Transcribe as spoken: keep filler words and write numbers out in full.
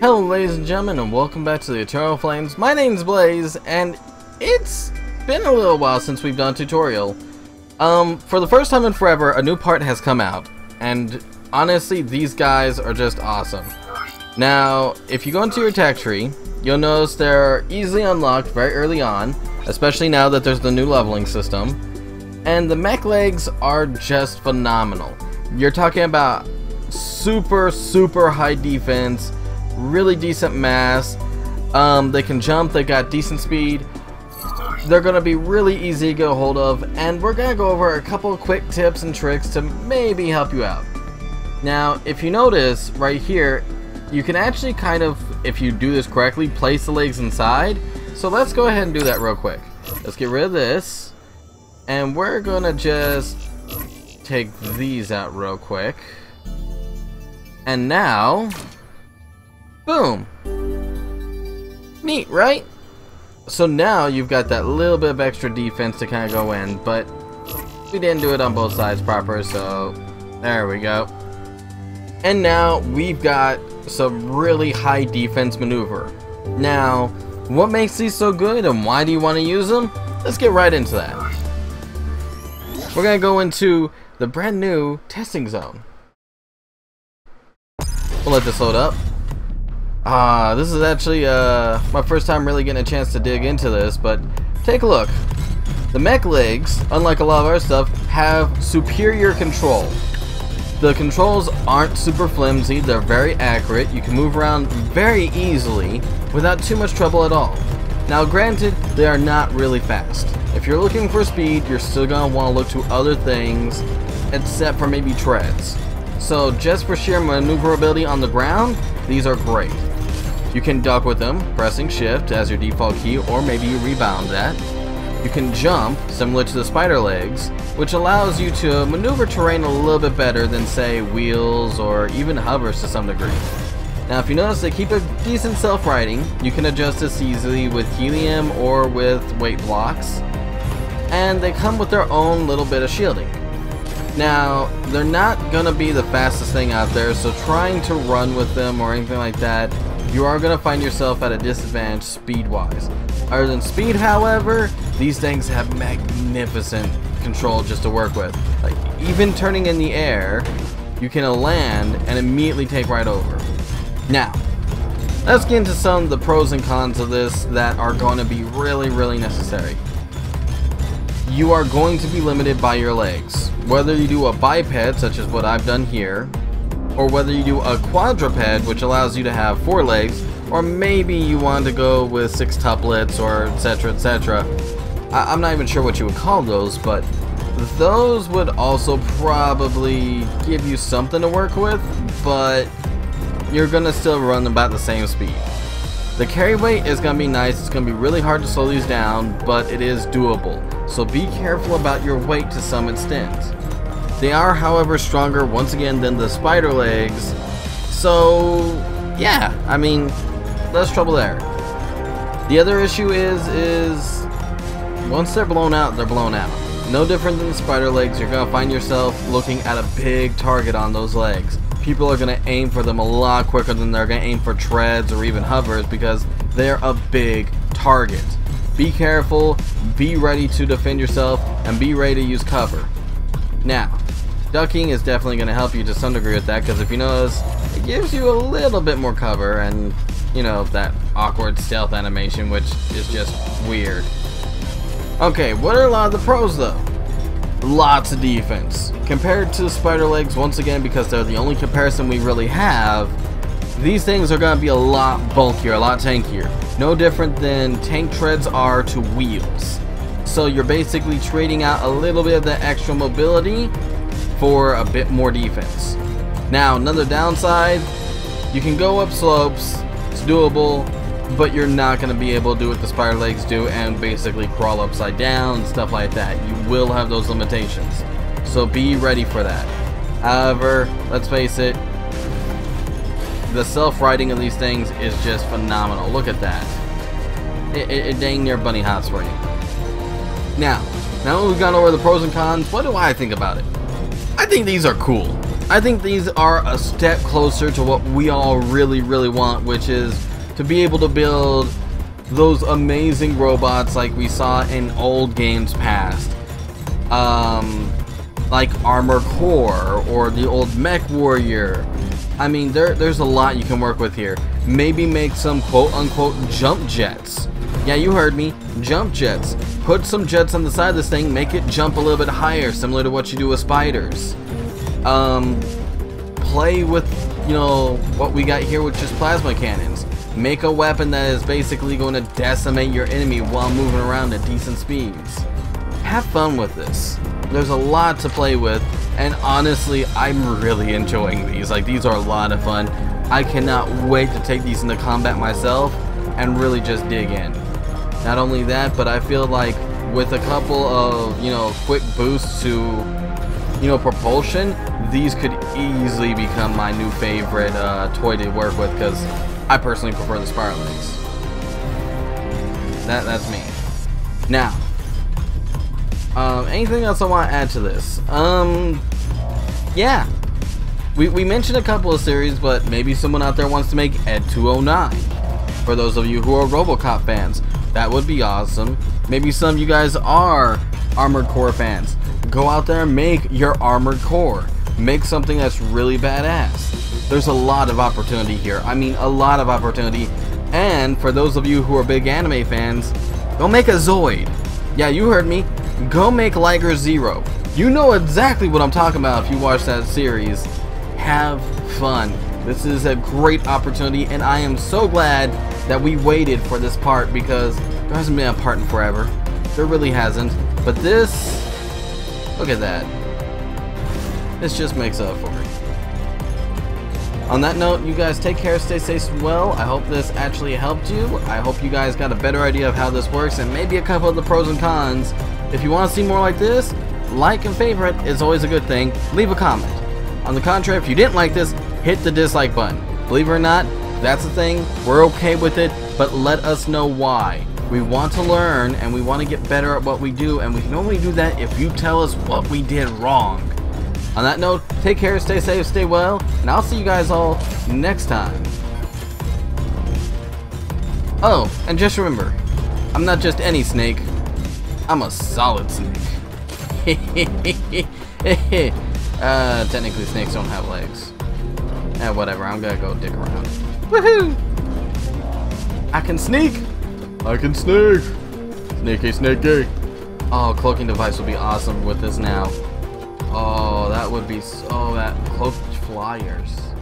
Hello ladies and gentlemen, and welcome back to the Eternal Flames. My name's Blaze, and it's been a little while since we've done a tutorial. Um, for the first time in forever, a new part has come out, and honestly, these guys are just awesome. Now, if you go into your attack tree, you'll notice they're easily unlocked very early on, especially now that there's the new leveling system, and the Mech Legs are just phenomenal. You're talking about super, super high defense, really decent mass, um, they can jump, they got decent speed, they're gonna be really easy to get a hold of, and we're gonna go over a couple of quick tips and tricks to maybe help you out. Now if you notice right here, you can actually kind of, if you do this correctly, place the legs inside, so let's go ahead and do that real quick. Let's get rid of this, and we're gonna just take these out real quick, and now boom! Neat, right? So now you've got that little bit of extra defense to kind of go in, but we didn't do it on both sides proper, so there we go. And now we've got some really high defense maneuver. Now, what makes these so good and why do you want to use them? Let's get right into that. We're going to go into the brand new testing zone. We'll let this load up. Ah, uh, this is actually uh, my first time really getting a chance to dig into this, but take a look. The Mech Legs, unlike a lot of our stuff, have superior control. The controls aren't super flimsy, they're very accurate, you can move around very easily without too much trouble at all. Now granted, they are not really fast. If you're looking for speed, you're still going to want to look to other things, except for maybe treads. So just for sheer maneuverability on the ground, these are great. You can duck with them, pressing shift as your default key, or maybe you rebound that. You can jump, similar to the spider legs, which allows you to maneuver terrain a little bit better than, say, wheels or even hovers to some degree. Now, if you notice, they keep a decent self-righting. You can adjust this easily with helium or with weight blocks. And they come with their own little bit of shielding. Now, they're not going to be the fastest thing out there, so trying to run with them or anything like that, you are going to find yourself at a disadvantage speed-wise. Other than speed, however, these things have magnificent control just to work with. Like, even turning in the air, you can land and immediately take right over. Now, let's get into some of the pros and cons of this that are going to be really, really necessary. You are going to be limited by your legs. Whether you do a biped, such as what I've done here, or whether you do a quadruped, which allows you to have four legs, or maybe you want to go with six tuplets, or etc, et cetera. I'm not even sure what you would call those, but those would also probably give you something to work with, but you're gonna still run about the same speed. The carry weight is gonna be nice, it's gonna be really hard to slow these down, but it is doable. So be careful about your weight to some extent. They are, however, stronger once again than the spider legs. So yeah, I mean, less trouble there. The other issue is, is once they're blown out, they're blown out. No different than the spider legs, you're gonna find yourself looking at a big target on those legs. People are gonna aim for them a lot quicker than they're gonna aim for treads or even hovers because they're a big target. Be careful, be ready to defend yourself, and be ready to use cover. Now, ducking is definitely going to help you to some degree with that, because if you notice, it gives you a little bit more cover and, you know, that awkward stealth animation, which is just weird. Okay, what are a lot of the pros, though? Lots of defense. Compared to spider legs, once again, because they're the only comparison we really have, these things are going to be a lot bulkier, a lot tankier. No different than tank treads are to wheels. So you're basically trading out a little bit of the extra mobility for a bit more defense. Now, another downside, you can go up slopes, it's doable, but you're not going to be able to do what the spider legs do and basically crawl upside down, stuff like that. You will have those limitations. So be ready for that. However, let's face it, the self-righting of these things is just phenomenal. Look at that. It, it, it dang near bunny hops for you. Now, now that we've gone over the pros and cons, what do I think about it? I think these are cool. I think these are a step closer to what we all really, really want, which is to be able to build those amazing robots like we saw in old games past. Um, like Armor Core or the old Mech Warrior. I mean, there, there's a lot you can work with here. Maybe make some quote-unquote jump jets. Yeah, you heard me. Jump jets. Put some jets on the side of this thing, make it jump a little bit higher, similar to what you do with spiders. Um, play with, you know, what we got here, which is plasma cannons. Make a weapon that is basically going to decimate your enemy while moving around at decent speeds. Have fun with this. There's a lot to play with, and honestly, I'm really enjoying these. Like, these are a lot of fun. I cannot wait to take these into combat myself and really just dig in. Not only that, but I feel like with a couple of, you know, quick boosts to, you know, propulsion, these could easily become my new favorite uh, toy to work with, because I personally prefer the spiral legs. That, that's me. Now, um, anything else I want to add to this? Um, yeah. We, we mentioned a couple of series, but maybe someone out there wants to make E D two oh nine. For those of you who are RoboCop fans, that would be awesome. Maybe some of you guys are Armored Core fans. Go out there and make your Armored Core. Make something that's really badass. There's a lot of opportunity here. I mean, a lot of opportunity. And for those of you who are big anime fans, go make a Zoid. Yeah, you heard me. Go make Liger Zero. You know exactly what I'm talking about if you watch that series. Have fun. This is a great opportunity, and I am so glad that we waited for this part, because there hasn't been a part in forever. There really hasn't. But this, look at that. This just makes up for it. On that note, you guys take care, stay safe and well. I hope this actually helped you. I hope you guys got a better idea of how this works and maybe a couple of the pros and cons. If you want to see more like this, like and favorite is always a good thing. Leave a comment. On the contrary, if you didn't like this, hit the dislike button. Believe it or not, that's the thing. We're okay with it, but let us know why. We want to learn, and we want to get better at what we do, and we can only do that if you tell us what we did wrong. On that note, take care, stay safe, stay well, and I'll see you guys all next time. Oh, and just remember, I'm not just any snake. I'm a solid snake. uh, technically snakes don't have legs. Eh, whatever, I'm gonna go dick around. Woohoo! I can sneak! I can sneak! Sneaky, sneaky! Oh, cloaking device would be awesome with this now. Oh, that would be so... Oh, that cloaked flyers.